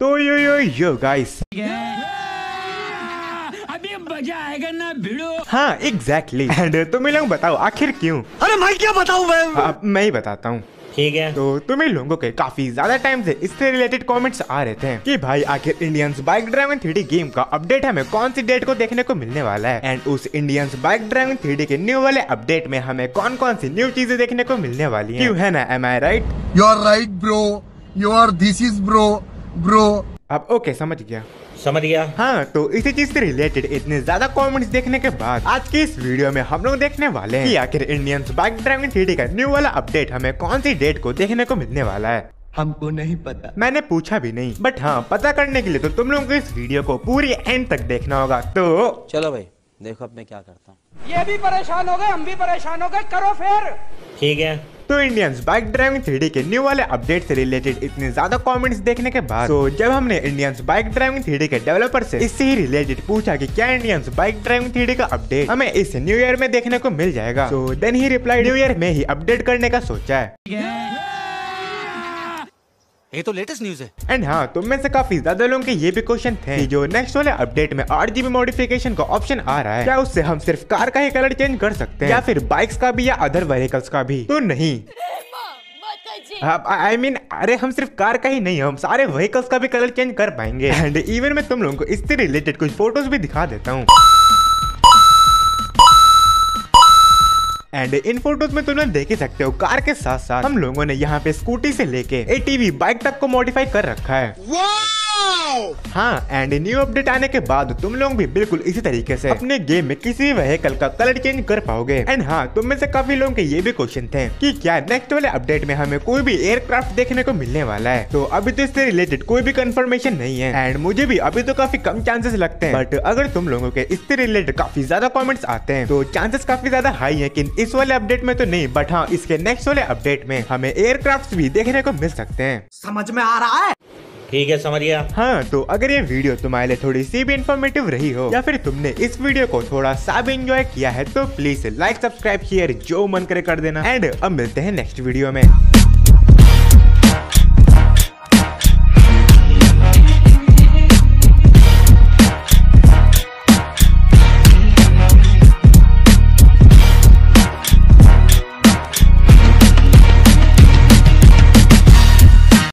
तो yo guys अभी मजा आएगा ना भिड़ो। हाँ एग्जैक्टली तुम्हें लोग बताओ आखिर क्यों? अरे मैं क्या बताऊँ, मैं ही बताता हूँ ठीक है। तो तुम्हें लोगों के काफी ज्यादा टाइम से इससे रिलेटेड कमेंट्स आ रहे थे कि भाई आखिर Indians bike driving 3D game का अपडेट हमें कौन सी डेट को देखने को मिलने वाला है, एंड उस इंडियंस बाइक ड्राइविंग 3D के न्यू वाले अपडेट में हमें कौन कौन सी न्यू चीजें देखने को मिलने वाली है, क्यों है ना? Am I right? You are right bro, you are this is bro. अब ओके समझ गया। हाँ तो इसी चीज से रिलेटेड इतने ज्यादा कमेंट्स देखने के बाद आज के इस वीडियो में हम लोग देखने वाले हैं कि आखिर इंडियंस बाइक ड्राइविंग 3D का न्यू वाला अपडेट हमें कौन सी डेट को देखने को मिलने वाला है। हमको नहीं पता, मैंने पूछा भी नहीं, बट हाँ पता करने के लिए तो तुम लोगों को इस वीडियो को पूरी एंड तक देखना होगा। तो चलो भाई देखो अब मैं क्या करता हूँ। ये भी परेशान हो गए, हम भी परेशान हो गए, करो फिर ठीक है। तो इंडियंस बाइक ड्राइविंग 3D के न्यू वाले अपडेट से रिलेटेड इतने ज्यादा कमेंट्स देखने के बाद तो जब हमने इंडियंस बाइक ड्राइविंग 3D के डेवलपर से इससे ही रिलेटेड पूछा कि क्या इंडियंस बाइक ड्राइविंग 3D का अपडेट हमें इस न्यू ईयर में देखने को मिल जाएगा, तो देन ही रिप्लाई न्यू ईयर में ही अपडेट करने का सोचा है। ये तो लेटेस्ट न्यूज है। एंड हाँ तुम में से काफी ज्यादा लोगों के ये भी क्वेश्चन थे कि जो नेक्स्ट वाले अपडेट में 8GB मॉडिफिकेशन का ऑप्शन आ रहा है, क्या उससे हम सिर्फ कार का ही कलर चेंज कर सकते हैं या फिर बाइक्स का भी या अदर व्हीकल्स का भी? तो नहीं, I mean, अरे हम सिर्फ कार का ही नहीं, हम सारे व्हीकल्स का भी कलर चेंज कर पाएंगे। एंड इवन मैं तुम लोगों को इससे रिलेटेड कुछ फोटोज भी दिखा देता हूँ। एंड इन फोटोज में तुम लोग देख ही सकते हो कार के साथ साथ हम लोगों ने यहाँ पे स्कूटी से लेके ATV बाइक तक को मॉडिफाई कर रखा है। हाँ एंड न्यू अपडेट आने के बाद तुम लोग भी बिल्कुल इसी तरीके से अपने गेम में किसी भी व्हीकल का कलर चेंज कर पाओगे। एंड हाँ तुम में से काफी लोगों के ये भी क्वेश्चन थे कि क्या नेक्स्ट वाले अपडेट में हमें कोई भी एयरक्राफ्ट देखने को मिलने वाला है? तो अभी तो इससे रिलेटेड कोई भी कंफर्मेशन नहीं है एंड मुझे भी अभी तो काफी कम चांसेस लगते हैं, बट अगर तुम लोगों के इससे रिलेटेड काफी ज्यादा कॉमेंट्स आते हैं तो चांसेस काफी ज्यादा हाई है कि इस वाले अपडेट में तो नहीं, बट हाँ इसके नेक्स्ट वाले अपडेट में हमें एयरक्राफ्ट भी देखने को मिल सकते हैं। समझ में आ रहा है ठीक है, समझ गया। हाँ तो अगर ये वीडियो तुम्हारे लिए थोड़ी सी भी इन्फॉर्मेटिव रही हो या फिर तुमने इस वीडियो को थोड़ा सा भी एंजॉय किया है तो प्लीज लाइक सब्सक्राइब शेयर जो मन करे कर देना। एंड अब मिलते हैं नेक्स्ट वीडियो में।